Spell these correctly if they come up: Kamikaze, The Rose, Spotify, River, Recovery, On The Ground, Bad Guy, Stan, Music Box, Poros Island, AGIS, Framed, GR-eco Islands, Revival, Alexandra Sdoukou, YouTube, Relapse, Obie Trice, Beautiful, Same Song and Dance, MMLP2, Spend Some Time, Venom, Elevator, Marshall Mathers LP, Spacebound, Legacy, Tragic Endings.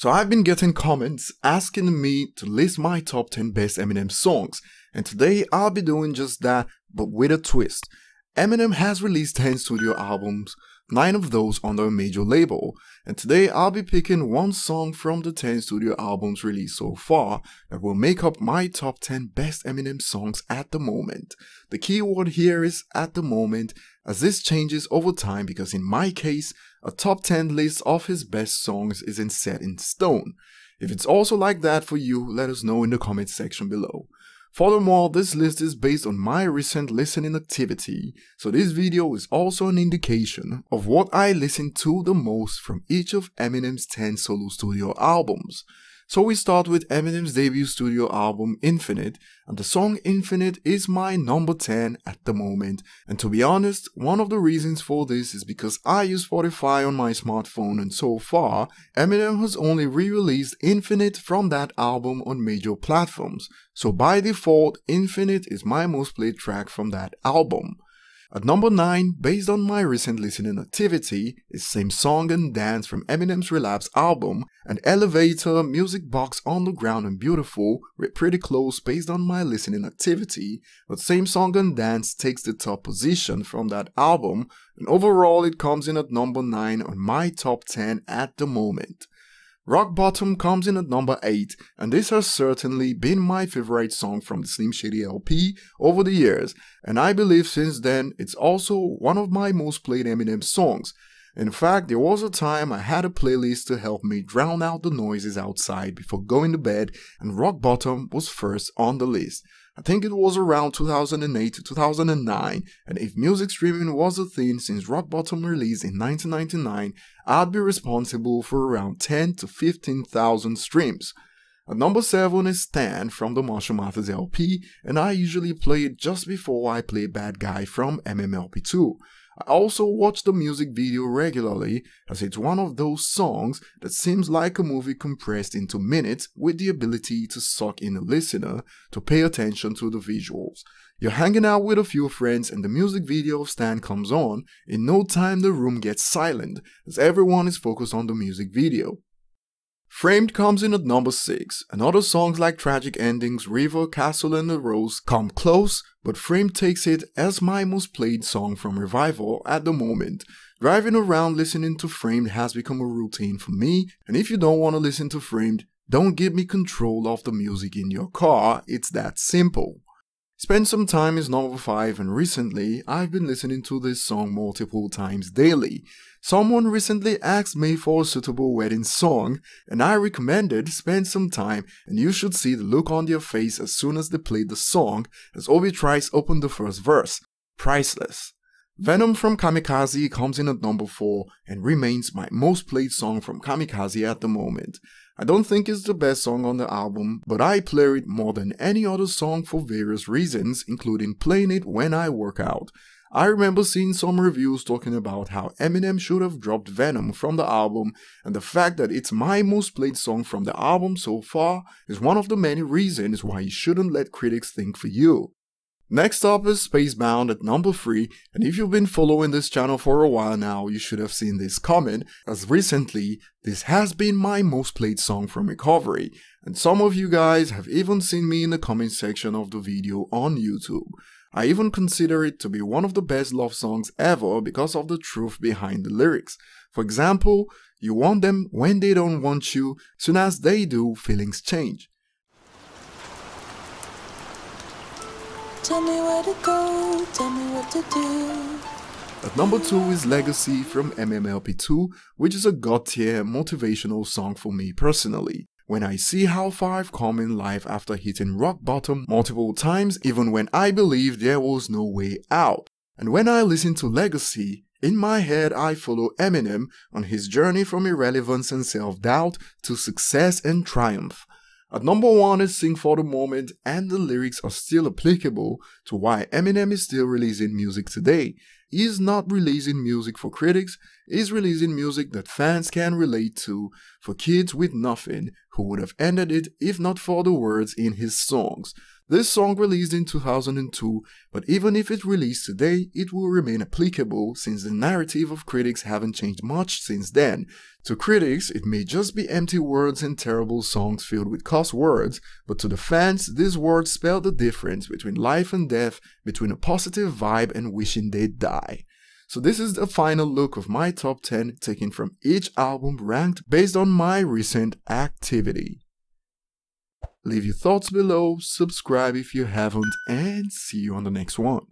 So I've been getting comments asking me to list my top 10 best Eminem songs, and today I'll be doing just that, but with a twist. Eminem has released 10 studio albums, 9 of those under a major label, and today I'll be picking one song from the 10 studio albums released so far that will make up my top 10 best Eminem songs at the moment. The keyword here is at the moment, as this changes over time because in my case, a top 10 list of his best songs isn't set in stone. If it's also like that for you, let us know in the comment section below. Furthermore, this list is based on my recent listening activity, so this video is also an indication of what I listen to the most from each of Eminem's 10 solo studio albums. So we start with Eminem's debut studio album Infinite, and the song Infinite is my number 10 at the moment, and to be honest, one of the reasons for this is because I use Spotify on my smartphone, and so far, Eminem has only re-released Infinite from that album on major platforms, so by default, Infinite is my most played track from that album. At number 9, based on my recent listening activity, is Same Song and Dance from Eminem's Relapse album, and Elevator, Music Box, On The Ground and Beautiful were pretty close based on my listening activity, but Same Song and Dance takes the top position from that album, and overall it comes in at number 9 on my top 10 at the moment. Rock Bottom comes in at number 8, and this has certainly been my favorite song from the Slim Shady LP over the years, and I believe since then it's also one of my most played Eminem songs. In fact, there was a time I had a playlist to help me drown out the noises outside before going to bed, and Rock Bottom was first on the list. I think it was around 2008 to 2009, and if music streaming was a thing since Rock Bottom released in 1999, I'd be responsible for around 10 to 15,000 streams. At number 7 is Stan from the Marshall Mathers LP, and I usually play it just before I play Bad Guy from MMLP2. I also watch the music video regularly, as it's one of those songs that seems like a movie compressed into minutes with the ability to suck in a listener to pay attention to the visuals. You're hanging out with a few friends and the music video of Stan comes on, in no time the room gets silent as everyone is focused on the music video. Framed comes in at number 6, and other songs like Tragic Endings, River, Castle and The Rose come close, but Framed takes it as my most played song from Revival at the moment. Driving around listening to Framed has become a routine for me, and if you don't want to listen to Framed, don't give me control of the music in your car, it's that simple. Spend Some Time is number 5, and recently I've been listening to this song multiple times daily. Someone recently asked me for a suitable wedding song, and I recommended Spend Some Time, and you should see the look on their face as soon as they played the song, as Obie Trice opened the first verse. Priceless. Venom from Kamikaze comes in at number 4 and remains my most played song from Kamikaze at the moment. I don't think it's the best song on the album, but I play it more than any other song for various reasons, including playing it when I work out. I remember seeing some reviews talking about how Eminem should have dropped Venom from the album, and the fact that it's my most played song from the album so far is one of the many reasons why you shouldn't let critics think for you. Next up is Spacebound at number 3, and if you've been following this channel for a while now, you should have seen this comment, as recently, this has been my most played song from Recovery, and some of you guys have even seen me in the comment section of the video on YouTube. I even consider it to be one of the best love songs ever because of the truth behind the lyrics. For example, you want them when they don't want you, soon as they do, feelings change. Tell me where to go, tell me what to do. At number 2 is Legacy from MMLP2, which is a god-tier motivational song for me personally. When I see how far I've come in life after hitting rock bottom multiple times, even when I believed there was no way out. And when I listen to Legacy, in my head I follow Eminem on his journey from irrelevance and self-doubt to success and triumph. At number 1 is Sing for the Moment, and the lyrics are still applicable to why Eminem is still releasing music today. He's not releasing music for critics, he's releasing music that fans can relate to, for kids with nothing who would have ended it if not for the words in his songs. This song released in 2002, but even if it released today, it will remain applicable since the narrative of critics haven't changed much since then. To critics, it may just be empty words and terrible songs filled with cuss words, but to the fans, these words spell the difference between life and death, between a positive vibe and wishing they'd die. So this is the final look of my top 10 taken from each album ranked based on my recent activity. Leave your thoughts below, subscribe if you haven't, and see you on the next one.